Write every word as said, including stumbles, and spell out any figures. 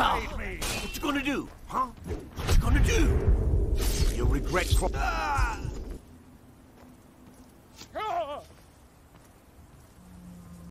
Stop! What you gonna do, huh? What you gonna do? You'll regret...